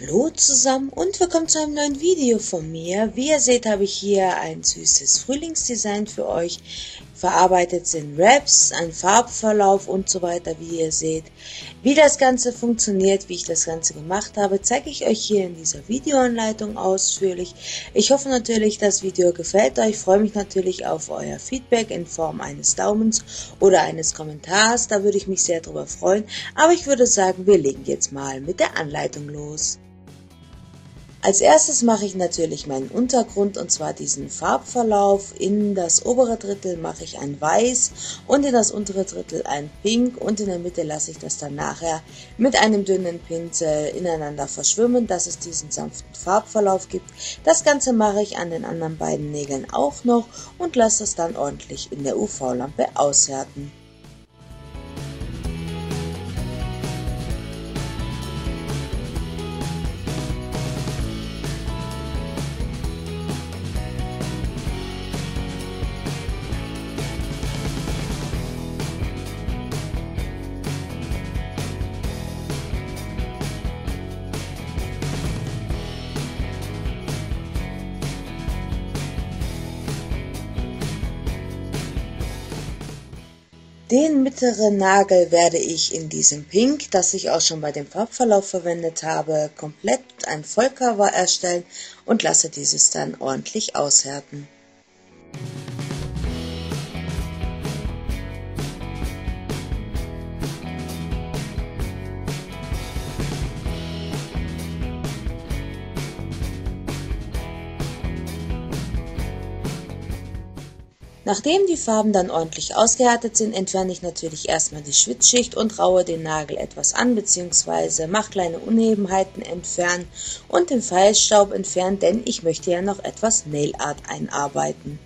Hallo zusammen und willkommen zu einem neuen Video von mir. Wie ihr seht, habe ich hier ein süßes Frühlingsdesign für euch. Verarbeitet sind Wraps, ein Farbverlauf und so weiter, wie ihr seht. Wie das Ganze funktioniert, wie ich das Ganze gemacht habe, zeige ich euch hier in dieser Videoanleitung ausführlich. Ich hoffe natürlich, das Video gefällt euch. Ich freue mich natürlich auf euer Feedback in Form eines Daumens oder eines Kommentars. Da würde ich mich sehr drüber freuen. Aber ich würde sagen, wir legen jetzt mal mit der Anleitung los. Als erstes mache ich natürlich meinen Untergrund, und zwar diesen Farbverlauf. In das obere Drittel mache ich ein Weiß und in das untere Drittel ein Pink, und in der Mitte lasse ich das dann nachher mit einem dünnen Pinsel ineinander verschwimmen, dass es diesen sanften Farbverlauf gibt. Das Ganze mache ich an den anderen beiden Nägeln auch noch und lasse es dann ordentlich in der UV-Lampe aushärten. Den mittleren Nagel werde ich in diesem Pink, das ich auch schon bei dem Farbverlauf verwendet habe, komplett ein Vollcover erstellen und lasse dieses dann ordentlich aushärten. Nachdem die Farben dann ordentlich ausgehärtet sind, entferne ich natürlich erstmal die Schwitzschicht und raue den Nagel etwas an bzw. mache kleine Unebenheiten entfernen und den Feinstaub entfernen, denn ich möchte ja noch etwas Nail Art einarbeiten.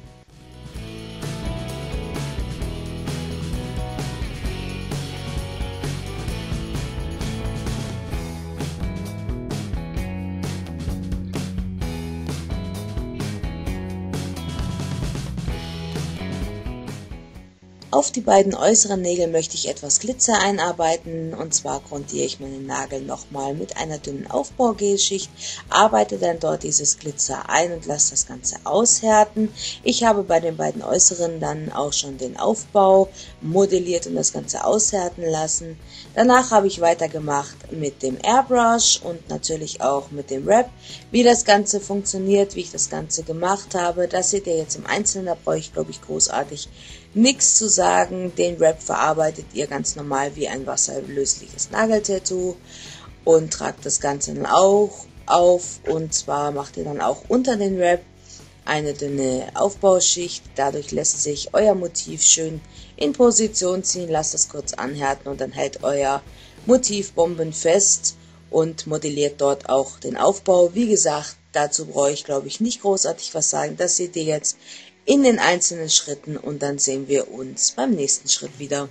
Auf die beiden äußeren Nägel möchte ich etwas Glitzer einarbeiten, und zwar grundiere ich meinen Nagel nochmal mit einer dünnen Aufbaugelschicht, arbeite dann dort dieses Glitzer ein und lasse das Ganze aushärten. Ich habe bei den beiden äußeren dann auch schon den Aufbau modelliert und das Ganze aushärten lassen. Danach habe ich weitergemacht mit dem Airbrush und natürlich auch mit dem Wrap. Wie das Ganze funktioniert, wie ich das Ganze gemacht habe, das seht ihr jetzt im Einzelnen, da brauche ich glaube ich großartig nichts zu sagen. Den Wrap verarbeitet ihr ganz normal wie ein wasserlösliches Nageltattoo und tragt das Ganze dann auch auf, und zwar macht ihr dann auch unter den Wrap eine dünne Aufbauschicht. Dadurch lässt sich euer Motiv schön in Position ziehen, lasst es kurz anhärten und dann hält euer Motiv bombenfest und modelliert dort auch den Aufbau. Wie gesagt, dazu brauche ich glaube ich nicht großartig was sagen, das seht ihr jetzt in den einzelnen Schritten und dann sehen wir uns beim nächsten Schritt wieder.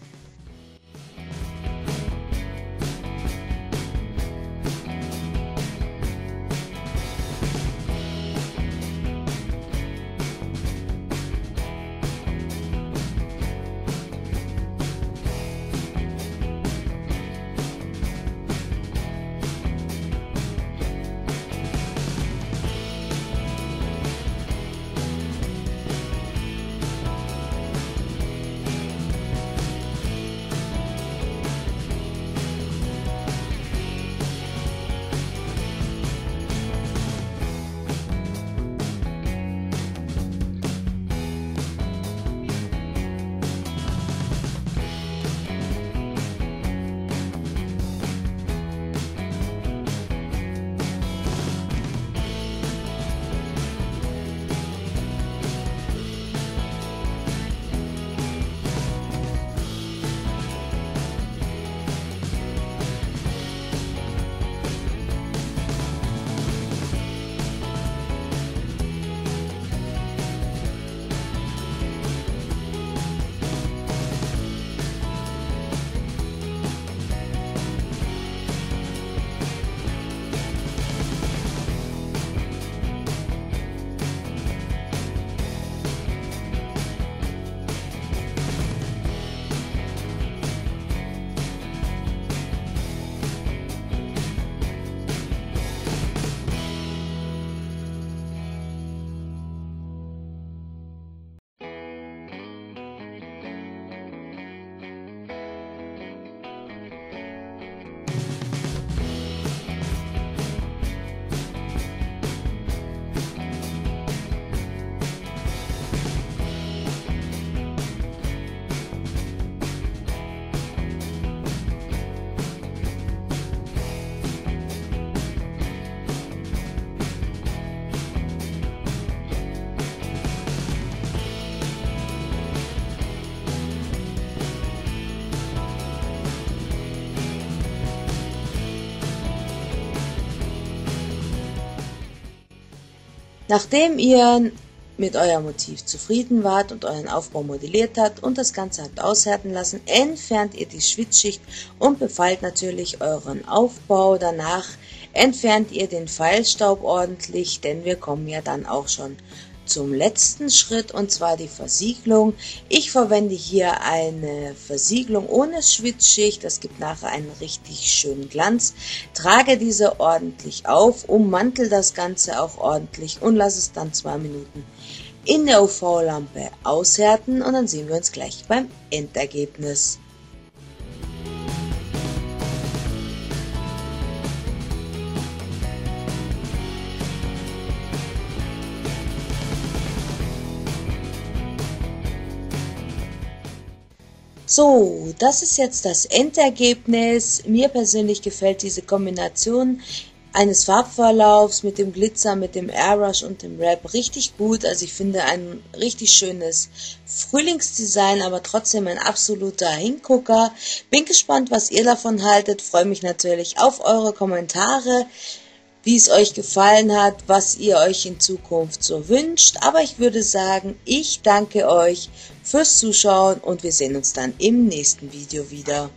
Nachdem ihr mit eurem Motiv zufrieden wart und euren Aufbau modelliert habt und das Ganze habt aushärten lassen, entfernt ihr die Schwitzschicht und befeilt natürlich euren Aufbau. Danach entfernt ihr den Feilstaub ordentlich, denn wir kommen ja dann auch schon zum letzten Schritt, und zwar die Versiegelung. Ich verwende hier eine Versiegelung ohne Schwitzschicht, das gibt nachher einen richtig schönen Glanz. Trage diese ordentlich auf, ummantel das Ganze auch ordentlich und lasse es dann 2 Minuten in der UV-Lampe aushärten, und dann sehen wir uns gleich beim Endergebnis. So, das ist jetzt das Endergebnis. Mir persönlich gefällt diese Kombination eines Farbverlaufs mit dem Glitzer, mit dem Airbrush und dem Wrap richtig gut. Also ich finde ein richtig schönes Frühlingsdesign, aber trotzdem ein absoluter Hingucker. Bin gespannt, was ihr davon haltet. Freue mich natürlich auf eure Kommentare, wie es euch gefallen hat, was ihr euch in Zukunft so wünscht. Aber ich würde sagen, ich danke euch fürs Zuschauen und wir sehen uns dann im nächsten Video wieder.